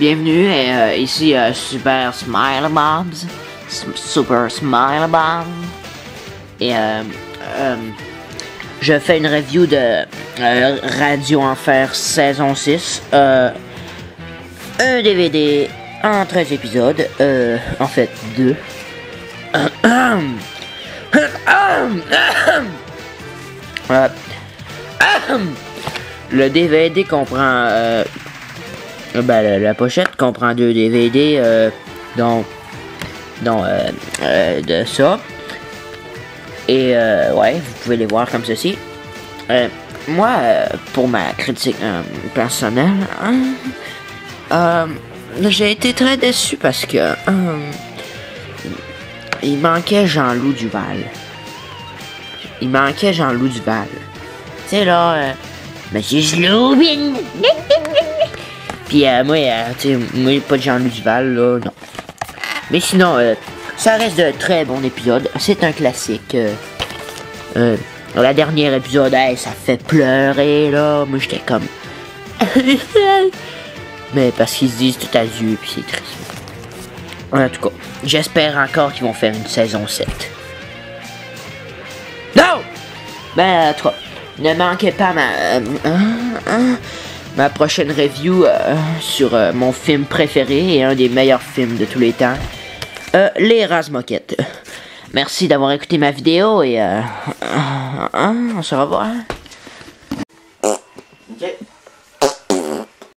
Bienvenue, ici Super Smile Bobs. Super Smile Bobs. Et je fais une review de Radio Enfer saison 6. Un DVD en 13 épisodes. En fait, 2. Le DVD comprend... la pochette comprend 2 DVD, de ça. Et, ouais, vous pouvez les voir comme ceci. Moi, pour ma critique personnelle, j'ai été très déçu parce que... il manquait Jean-Loup Duval. Tu sais, là... Monsieur Genouille. Puis moi, tu sais, pas de Jean-Loup Duval, là, non. Mais sinon, ça reste de très bons épisodes. C'est un classique. La dernière épisode, hey, ça fait pleurer, là. Moi, j'étais comme... Mais parce qu'ils se disent tout à Dieu, puis c'est triste. En tout cas, j'espère encore qu'ils vont faire une saison 7. Non! Ben, en tout cas, ne manquez pas ma prochaine review sur mon film préféré et un des meilleurs films de tous les temps, les Rasmoquettes. Merci d'avoir écouté ma vidéo et on se revoit.